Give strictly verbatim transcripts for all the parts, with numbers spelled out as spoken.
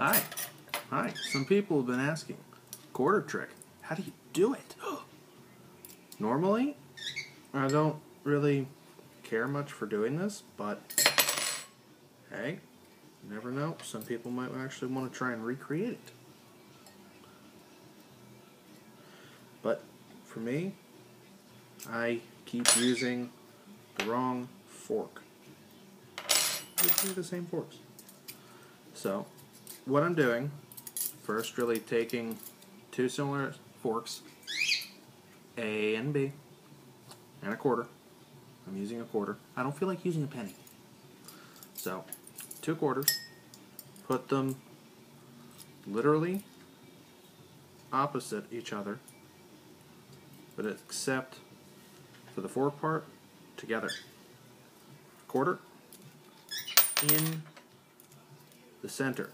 Hi. Hi. Some people have been asking. Quarter trick. How do you do it? Normally, I don't really care much for doing this, but hey, you never know. Some people might actually want to try and recreate it. But for me, I keep using the wrong fork. I do the same forks. So, what I'm doing, first really taking two similar forks, A and B, and a quarter. I'm using a quarter. I don't feel like using a penny. So, two quarters, put them literally opposite each other, but except for the fork part, together. Quarter in the center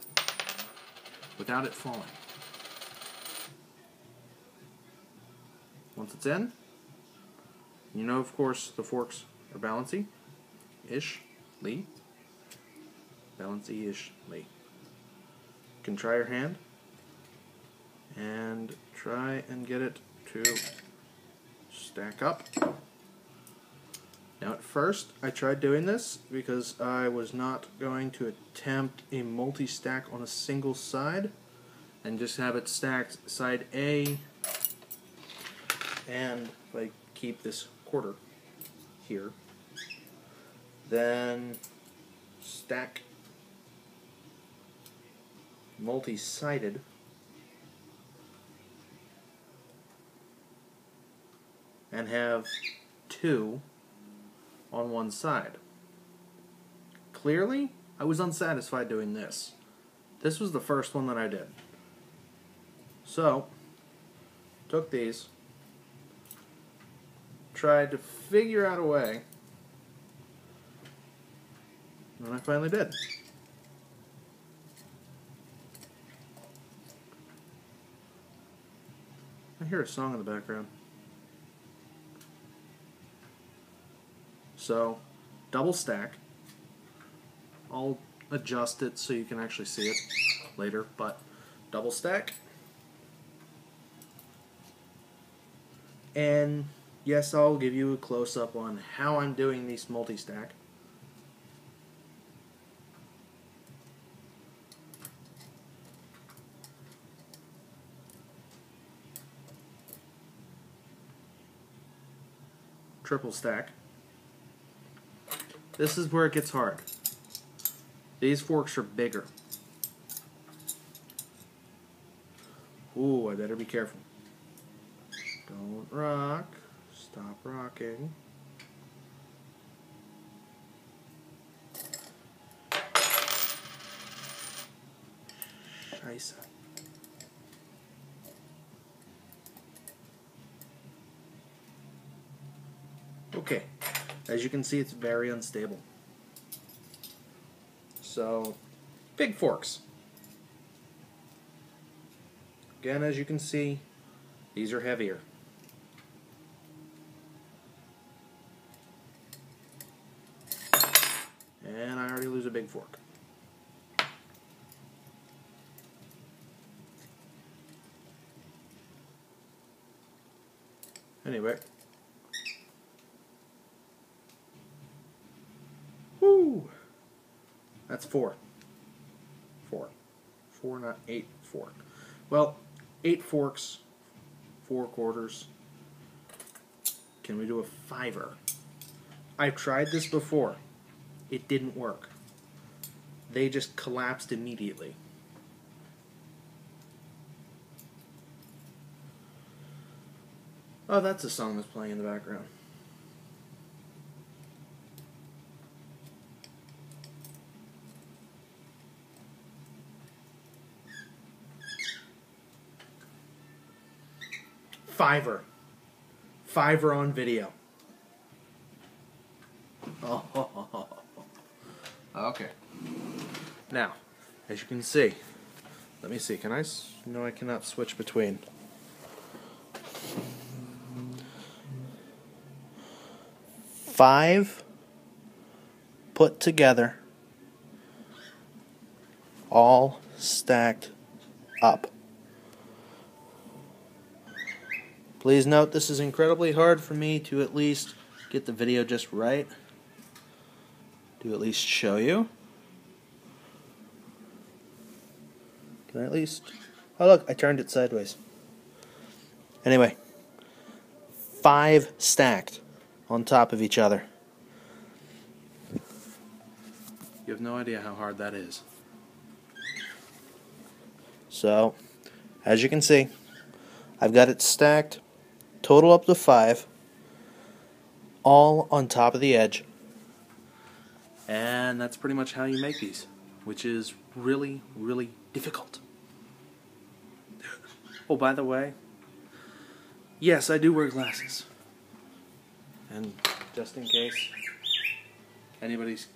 without it falling. Once it's in, you know, of course, the forks are balancy-ish-ly. Balancy-ish-ly. You can try your hand and try and get it to stack up. Now, at first, I tried doing this because I was not going to attempt a multi-stack on a single side and just have it stacked side A, and like keep this quarter here, then stack multi-sided and have two on one side. Clearly, I was unsatisfied doing this. This was the first one that I did. So, took these, tried to figure out a way, and I finally did. I hear a song in the background. So, double stack. I'll adjust it so you can actually see it later, but double stack. And yes, I'll give you a close-up on how I'm doing these multi-stack. Triple stack. This is where it gets hard. These forks are bigger. Ooh, I better be careful. Don't rock. Stop rocking. Scheiße. Okay. As you can see, it's very unstable. So, big forks. Again, as you can see, these are heavier. And I already lose a big fork. Anyway. Woo! That's four. Four. Four, not eight. Four. Well, eight forks, four quarters. Can we do a fiver? I've tried this before. It didn't work. They just collapsed immediately. Oh, that's a song that's playing in the background. Fiver. Fiver on video. Oh. Okay. Now, as you can see, let me see, can I, s no I cannot switch between. Five put together all stacked up. Please note this is incredibly hard for me to at least get the video just right, to at least show you. Can I at least... Oh look, I turned it sideways. Anyway, five stacked on top of each other. You have no idea how hard that is. So, as you can see, I've got it stacked, total up to five, all on top of the edge. And that's pretty much how you make these, which is really, really difficult. Oh, by the way, yes, I do wear glasses. And just in case anybody's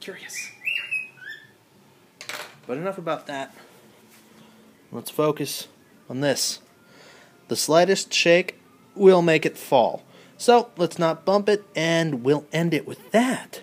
curious. But enough about that. Let's focus on this. The slightest shake will make it fall. So let's not bump it, and we'll end it with that.